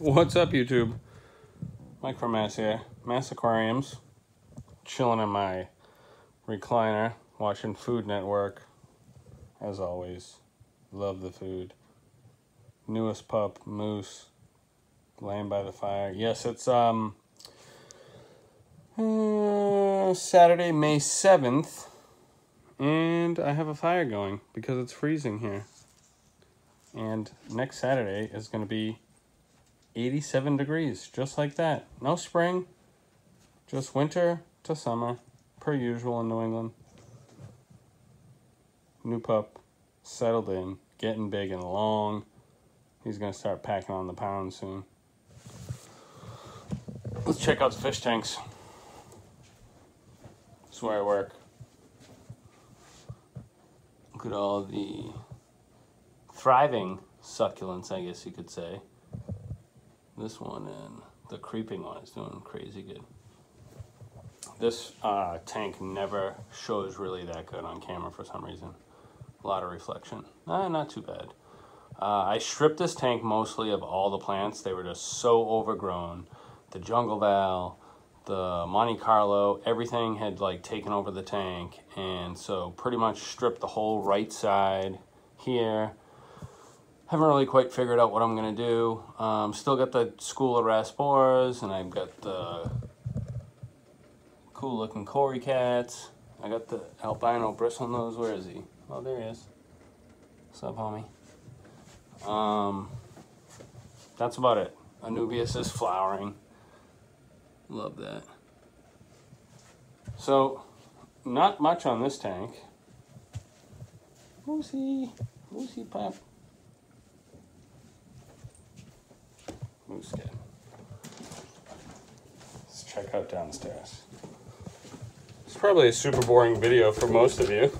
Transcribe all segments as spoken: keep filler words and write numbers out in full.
What's up, YouTube? Micromass here. Mass Aquariums. Chilling in my recliner, watching Food Network. As always, love the food. Newest pup, Moose, laying by the fire. Yes, it's um uh, Saturday, May seventh, and I have a fire going because it's freezing here. And next Saturday is going to be eighty-seven degrees, just like that. No spring, just winter to summer, per usual in New England. New pup, settled in, getting big and long. He's going to start packing on the pounds soon. Let's check out the fish tanks. This is where I work. Look at all the thriving succulents, I guess you could say. This one and the creeping one is doing crazy good. This uh, tank never shows really that good on camera for some reason. A lot of reflection. Nah, not too bad. Uh, I stripped this tank mostly of all the plants. They were just so overgrown. The jungle val, the Monte Carlo, everything had like taken over the tank. And so pretty much stripped the whole right side here. Haven't really quite figured out what I'm gonna do. Um, still got the school of rasporas, and I've got the cool looking Cory cats. I got the albino bristlenose. Where is he? Oh, there he is. What's up, homie? Um, that's about it. Anubias is flowering. Love that. So, not much on this tank. Who's he? Who's he, pop? Moose kid. Let's check out downstairs. It's probably a super boring video for most of you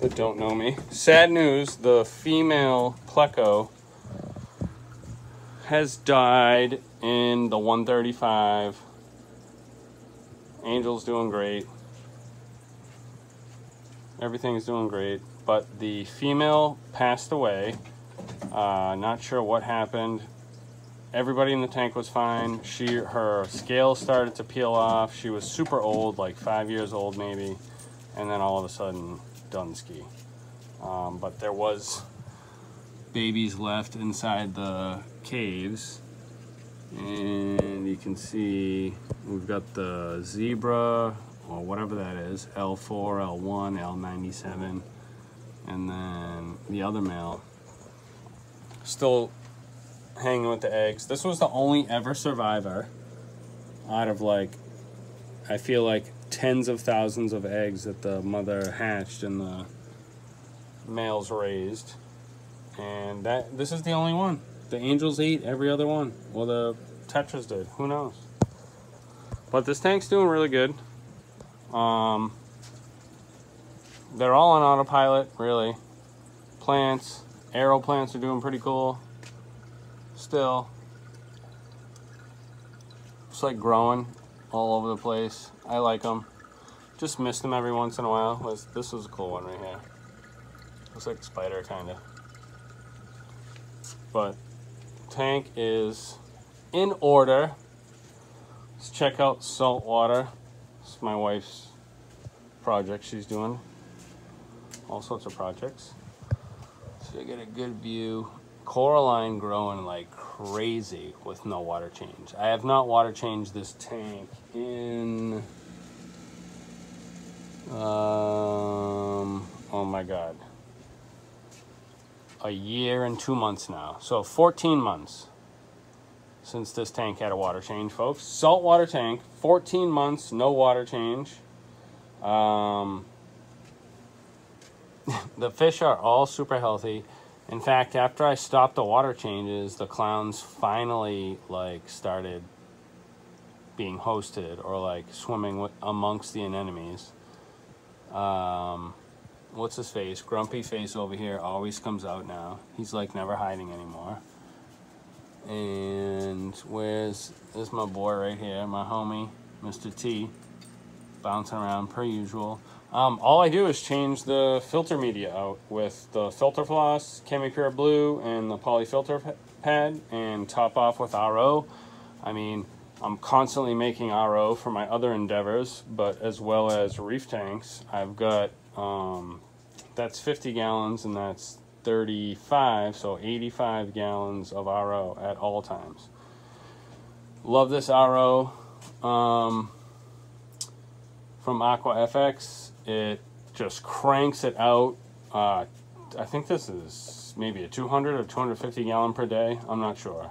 that don't know me. Sad news, the female pleco has died in the one thirty-five. Angel's doing great. Everything's doing great. But the female passed away. Uh, not sure what happened. Everybody in the tank was fine. She, her scales started to peel off. She was super old, like five years old maybe. And then all of a sudden, Dunski. Um, but there was babies left inside the caves. And you can see we've got the zebra, or whatever that is, L four, L one, L ninety-seven. And then the other male. Still hanging with the eggs. This was the only ever survivor out of, like, I feel like tens of thousands of eggs that the mother hatched and the males raised. And that this is the only one. The angels ate every other one. Well, the tetras did. Who knows? But this tank's doing really good. Um, they're all on autopilot, really. Plants, aero plants are doing pretty cool. Still, it's like growing all over the place. I like them. Just miss them every once in a while. This, this was a cool one right here. Looks like a spider, kind of. But tank is in order. Let's check out salt water. This is my wife's project she's doing. All sorts of projects. So I get a good view. Coraline growing like crazy with no water change. I have not water changed this tank in, um, oh my God, a year and two months now. So fourteen months since this tank had a water change, folks. Salt water tank, fourteen months, no water change. Um, the fish are all super healthy. In fact, after I stopped the water changes, the clowns finally, like, started being hosted or, like, swimming with, amongst the anemones. Um, what's his face? Grumpy face over here always comes out now. He's, like, never hiding anymore. And where's... There's my boy right here, my homie, Mister T, bouncing around per usual. Um, all I do is change the filter media out with the filter floss, ChemiPure Blue, and the poly filter pad, and top off with R O. I mean, I'm constantly making R O for my other endeavors, but as well as reef tanks. I've got, um, that's fifty gallons and that's thirty-five, so eighty-five gallons of R O at all times. Love this R O um, from AquaFX. It just cranks it out. Uh, I think this is maybe a two hundred or two hundred fifty gallon per day. I'm not sure.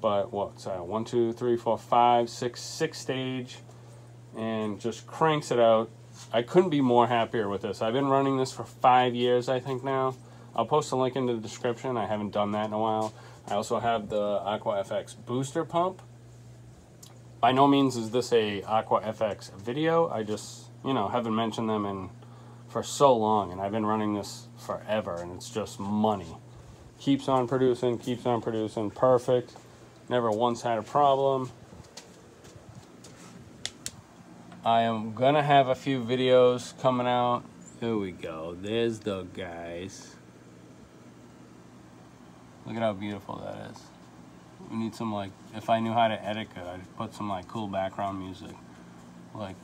But what's that? One, two, three, four, five, six, six stage, and just cranks it out. I couldn't be more happier with this. I've been running this for five years, I think now. I'll post a link into the description. I haven't done that in a while. I also have the AquaFX booster pump. By no means is this a AquaFX video. I just, you know, haven't mentioned them in for so long, and I've been running this forever, and it's just money. Keeps on producing, keeps on producing, perfect. Never once had a problem. I am gonna have a few videos coming out. Here we go, there's the guys. Look at how beautiful that is. We need some, like, if I knew how to edit good, I'd put some like cool background music. Like,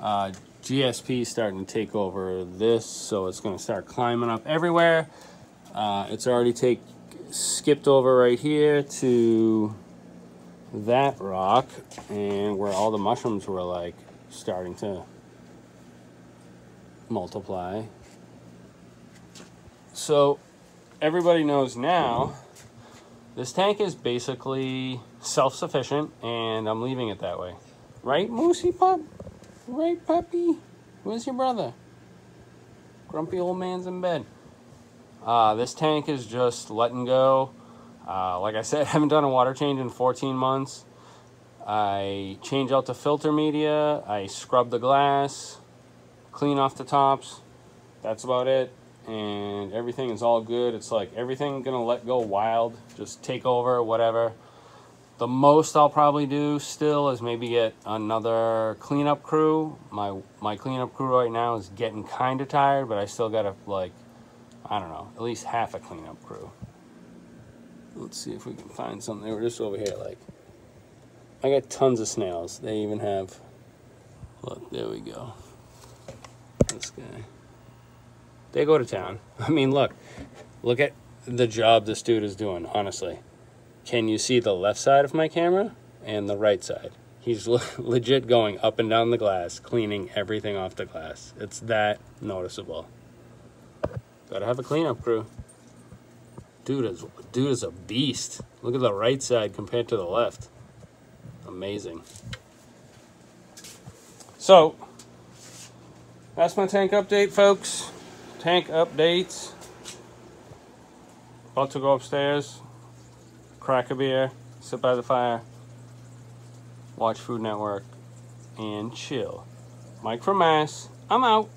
uh, G S P starting to take over this, so it's gonna start climbing up everywhere. Uh, it's already take, skipped over right here to that rock, and where all the mushrooms were like starting to multiply. So everybody knows now this tank is basically self-sufficient, and I'm leaving it that way. Right, Moosey pup? Right, puppy? Where's your brother? Grumpy old man's in bed. Uh, this tank is just letting go. Uh, like I said, I haven't done a water change in fourteen months. I change out the filter media. I scrub the glass, clean off the tops. That's about it. And everything is all good. It's like everything gonna let go wild, just take over, whatever. The most I'll probably do still is maybe get another cleanup crew. My, my cleanup crew right now is getting kind of tired, but I still gotta, like, I don't know, at least half a cleanup crew. Let's see if we can find something. They were just over here, like, I got tons of snails. They even have, look, there we go. This guy. They go to town. I mean, look, look at the job this dude is doing, honestly. Can you see the left side of my camera and the right side? He's le legit going up and down the glass, cleaning everything off the glass. It's that noticeable. Gotta have a cleanup crew. Dude is, dude is a beast. Look at the right side compared to the left. Amazing. So, that's my tank update, folks. Tank updates. About to go upstairs, crack a beer, sit by the fire, watch Food Network, and chill. Mike from Mass, I'm out.